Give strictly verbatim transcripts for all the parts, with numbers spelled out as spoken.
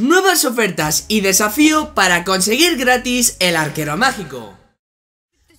Nuevas ofertas y desafío para conseguir gratis el arquero mágico.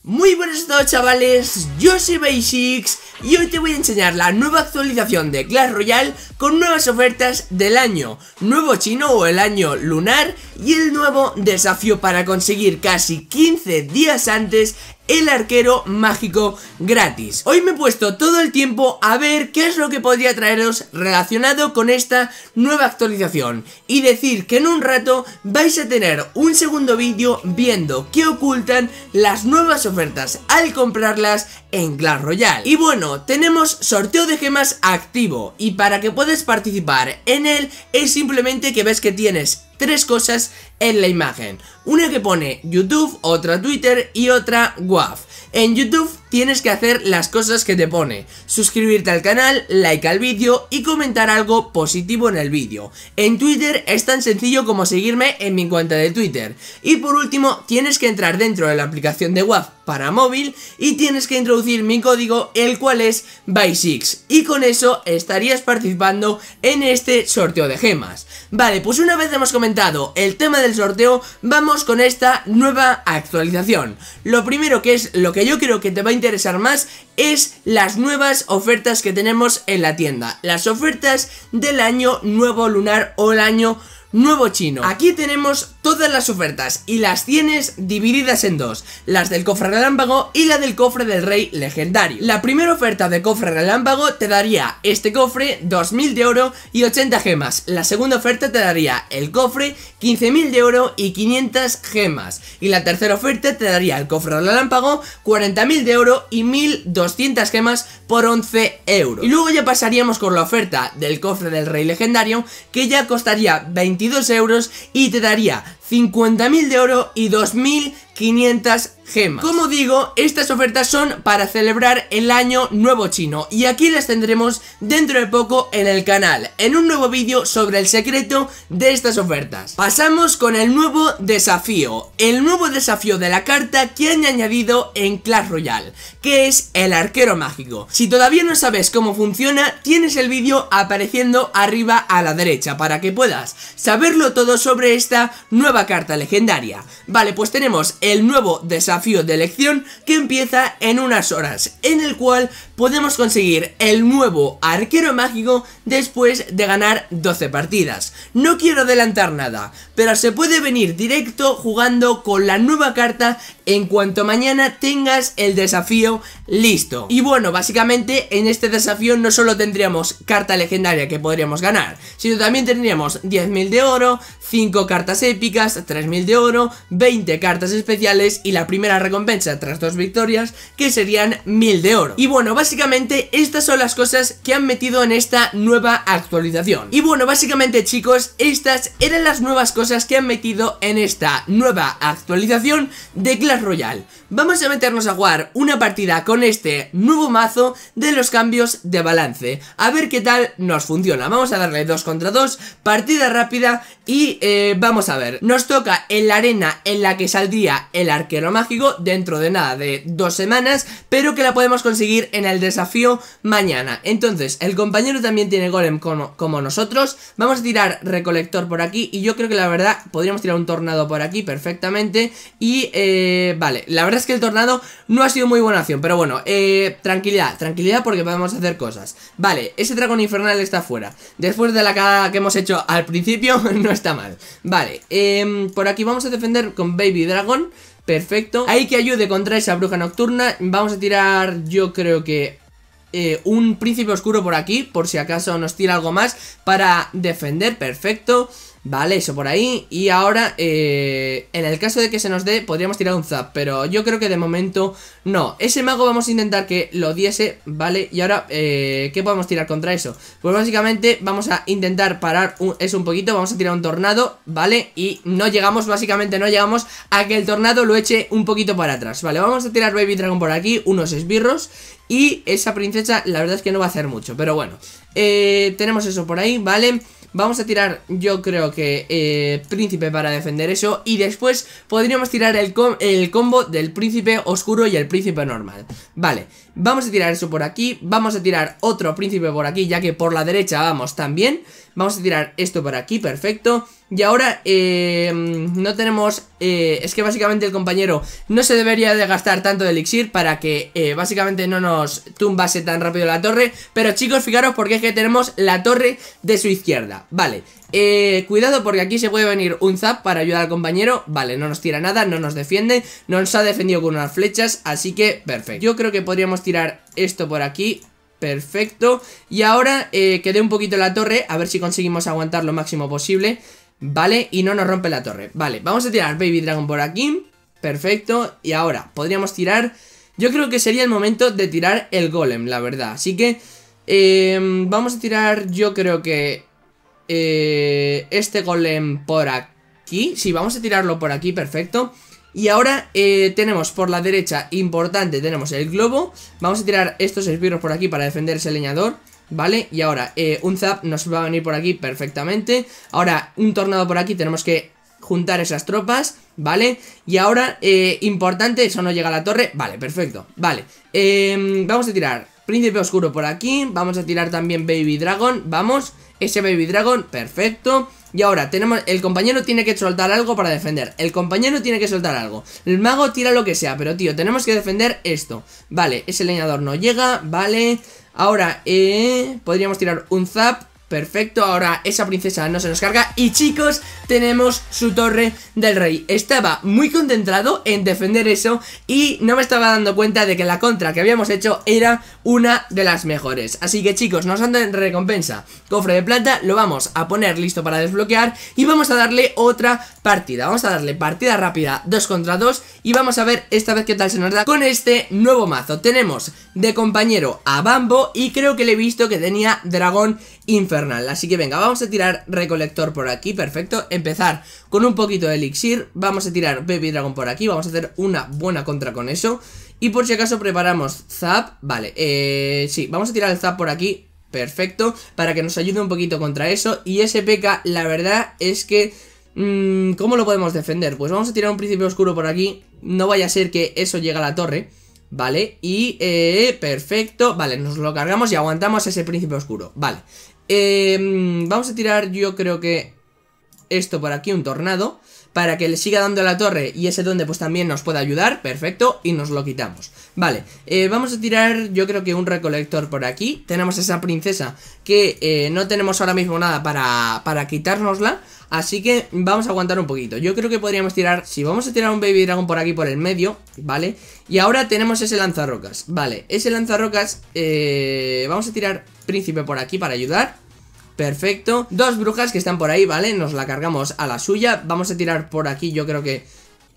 Muy buenos a todos, chavales, yo soy BySixx y hoy te voy a enseñar la nueva actualización de Clash Royale con nuevas ofertas del año nuevo chino o el año lunar y el nuevo desafío para conseguir casi quince días antes el arquero mágico gratis. Hoy me he puesto todo el tiempo a ver qué es lo que podría traeros relacionado con esta nueva actualización y decir que en un rato vais a tener un segundo vídeo viendo qué ocultan las nuevas ofertas al comprarlas en Clash Royale. Y bueno, tenemos sorteo de gemas activo y para que puedas participar en él es simplemente que ves que tienes tres cosas en la imagen, una que pone YouTube, otra Twitter y otra Whaff. En YouTube tienes que hacer las cosas que te pone: suscribirte al canal, like al vídeo y comentar algo positivo en el vídeo. En Twitter es tan sencillo como seguirme en mi cuenta de Twitter. Y por último tienes que entrar dentro de la aplicación de Whaff para móvil y tienes que introducir mi código, el cual es BySixx, y con eso estarías participando en este sorteo de gemas. Vale, pues una vez hemos comentado el tema del sorteo, vamos con esta nueva actualización. Lo primero, que es lo que yo creo que te va a interesar más, es las nuevas ofertas que tenemos en la tienda, las ofertas del año nuevo lunar o el año nuevo chino. Aquí tenemos todas las ofertas y las tienes divididas en dos: las del cofre relámpago y la del cofre del rey legendario. La primera oferta de cofre relámpago te daría este cofre, dos mil de oro y ochenta gemas. La segunda oferta te daría el cofre, quince mil de oro y quinientas gemas. Y la tercera oferta te daría el cofre relámpago, cuarenta mil de oro y mil doscientas gemas por once euros. Y luego ya pasaríamos con la oferta del cofre del rey legendario, que ya costaría veintidós euros y te daría cincuenta mil de oro y dos mil quinientas gemas. Como digo, estas ofertas son para celebrar el año nuevo chino y aquí las tendremos dentro de poco en el canal, en un nuevo vídeo sobre el secreto de estas ofertas. Pasamos con el nuevo desafío, el nuevo desafío de la carta que han añadido en Clash Royale, que es el arquero mágico. Si todavía no sabes cómo funciona, tienes el vídeo apareciendo arriba a la derecha para que puedas saberlo todo sobre esta nueva carta legendaria. Vale, pues tenemos el nuevo desafío de elección que empieza en unas horas, en el cual podemos conseguir el nuevo arquero mágico después de ganar doce partidas. No quiero adelantar nada, pero se puede venir directo jugando con la nueva carta en cuanto mañana tengas el desafío listo. Y bueno, básicamente en este desafío no solo tendríamos carta legendaria que podríamos ganar, sino también tendríamos diez mil de oro, cinco cartas épicas, tres mil de oro, veinte cartas especiales y la primera recompensa tras dos victorias, que serían mil de oro. Y bueno, básicamente estas son las cosas que han metido en esta nueva actualización. Y bueno, básicamente, chicos, estas eran las nuevas cosas que han metido en esta nueva actualización de Clash Royale. Vamos a meternos a jugar una partida con este nuevo mazo de los cambios de balance, a ver qué tal nos funciona. Vamos a darle dos contra dos, partida rápida y eh, vamos a ver. Nos toca en la arena en la que saldría el arquero mágico dentro de nada, de dos semanas, pero que la podemos conseguir en el desafío mañana. Entonces el compañero también tiene golem como, como nosotros. Vamos a tirar recolector por aquí y yo creo que la verdad podríamos tirar un tornado por aquí perfectamente. Y eh, vale, la verdad es que el tornado no ha sido muy buena acción, pero bueno, eh, tranquilidad, tranquilidad porque podemos hacer cosas. Vale, ese dragón infernal está fuera después de la cagada que hemos hecho al principio. No está mal. Vale, eh, por aquí vamos a defender con baby dragon. Perfecto, hay que ayude contra esa bruja nocturna. Vamos a tirar, yo creo que eh, un príncipe oscuro por aquí, por si acaso nos tira algo más para defender. Perfecto, vale, eso por ahí. Y ahora, eh, en el caso de que se nos dé, podríamos tirar un zap, pero yo creo que de momento no. Ese mago vamos a intentar que lo diese, vale. Y ahora, eh, ¿qué podemos tirar contra eso? Pues básicamente vamos a intentar parar un, eso un poquito. Vamos a tirar un tornado, vale. Y no llegamos, básicamente no llegamos a que el tornado lo eche un poquito para atrás. Vale, vamos a tirar baby dragon por aquí, unos esbirros. Y esa princesa, la verdad es que no va a hacer mucho, pero bueno, eh, tenemos eso por ahí, vale. Vamos a tirar, yo creo que eh, príncipe para defender eso. Y después podríamos tirar el, com el combo del príncipe oscuro y el príncipe normal. Vale, Vamos a tirar eso por aquí, vamos a tirar otro príncipe por aquí, ya que por la derecha vamos también. Vamos a tirar esto por aquí, perfecto. Y ahora eh, no tenemos, eh, es que básicamente el compañero no se debería de gastar tanto de elixir para que eh, básicamente no nos tumbase tan rápido la torre. Pero chicos, fijaros porque es que tenemos la torre de su izquierda, vale. Eh, cuidado porque aquí se puede venir un zap para ayudar al compañero. Vale, no nos tira nada, no nos defiende, no nos ha defendido con unas flechas, así que perfecto. Yo creo que podríamos tirar esto por aquí, perfecto. Y ahora eh, que dé un poquito la torre, a ver si conseguimos aguantar lo máximo posible, vale, y no nos rompe la torre. Vale, vamos a tirar Baby Dragon por aquí, perfecto. Y ahora podríamos tirar, yo creo que sería el momento de tirar el golem, la verdad. Así que eh, vamos a tirar, yo creo que Eh, este golem por aquí. Sí, vamos a tirarlo por aquí, perfecto. Y ahora eh, tenemos por la derecha, importante, tenemos el globo. Vamos a tirar estos esbirros por aquí para defender ese leñador, vale. Y ahora eh, un zap nos va a venir por aquí perfectamente. Ahora un tornado por aquí, tenemos que juntar esas tropas, vale. Y ahora, eh, importante, eso no llega a la torre, vale, perfecto, vale. eh, Vamos a tirar príncipe oscuro por aquí, vamos a tirar también Baby Dragon, vamos. Ese Baby Dragon, perfecto. Y ahora tenemos, el compañero tiene que soltar algo para defender. El compañero tiene que soltar algo. El mago tira lo que sea, pero tío, tenemos que defender esto. Vale, ese leñador no llega, vale. Ahora, eh, podríamos tirar un zap, perfecto. Ahora esa princesa no se nos carga. Y chicos, tenemos su torre del rey. Estaba muy concentrado en defender eso y no me estaba dando cuenta de que la contra que habíamos hecho era una de las mejores. Así que chicos, nos han dado en recompensa cofre de plata, lo vamos a poner listo para desbloquear y vamos a darle otra partida. Vamos a darle partida rápida dos contra dos y vamos a ver esta vez qué tal se nos da con este nuevo mazo. Tenemos de compañero a Bambo y creo que le he visto que tenía dragón infernal. Así que venga, vamos a tirar recolector por aquí, perfecto. Empezar con un poquito de elixir, vamos a tirar Baby Dragon por aquí, vamos a hacer una buena contra con eso. Y por si acaso preparamos zap, vale, eh, sí, vamos a tirar el zap por aquí, perfecto, para que nos ayude un poquito contra eso. Y ese P K, la verdad es que, mmm, ¿cómo lo podemos defender? Pues vamos a tirar un príncipe oscuro por aquí, no vaya a ser que eso llegue a la torre, vale, y, eh, perfecto, vale, nos lo cargamos y aguantamos ese príncipe oscuro, vale. Eh, vamos a tirar, yo creo que esto por aquí, un tornado, para que le siga dando la torre y ese duende pues también nos puede ayudar, perfecto, y nos lo quitamos. Vale, eh, vamos a tirar yo creo que un recolector por aquí. Tenemos esa princesa que eh, no tenemos ahora mismo nada para, para quitárnosla, así que vamos a aguantar un poquito. Yo creo que podríamos tirar, si sí, vamos a tirar un Baby Dragon por aquí por el medio, vale. Y ahora tenemos ese lanzarrocas, vale, ese lanzarrocas, eh, vamos a tirar príncipe por aquí para ayudar. Perfecto, dos brujas que están por ahí, vale, nos la cargamos a la suya. Vamos a tirar por aquí, yo creo que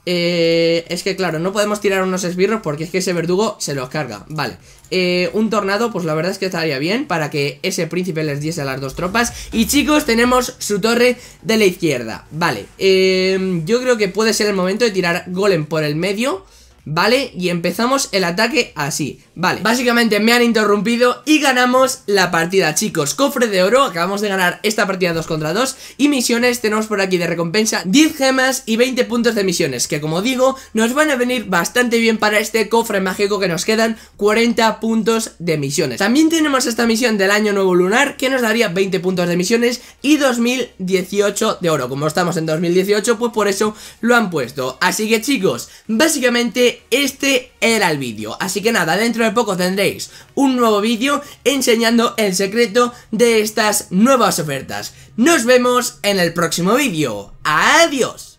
eh, es que claro, no podemos tirar unos esbirros porque es que ese verdugo se los carga, vale. Eh, un tornado, pues la verdad es que estaría bien para que ese príncipe les diese a las dos tropas. Y chicos, tenemos su torre de la izquierda, vale. eh, Yo creo que puede ser el momento de tirar golem por el medio, vale, y empezamos el ataque así, vale. Básicamente me han interrumpido y ganamos la partida, chicos. Cofre de oro, acabamos de ganar esta partida dos contra dos. Y misiones, tenemos por aquí de recompensa diez gemas y veinte puntos de misiones, que como digo, nos van a venir bastante bien para este cofre mágico, que nos quedan cuarenta puntos de misiones. También tenemos esta misión del año nuevo lunar, que nos daría veinte puntos de misiones y dos mil dieciocho de oro. Como estamos en dos mil dieciocho, pues por eso lo han puesto. Así que chicos, básicamente este era el vídeo, así que nada, dentro de poco tendréis un nuevo vídeo enseñando el secreto de estas nuevas ofertas. Nos vemos en el próximo vídeo, adiós.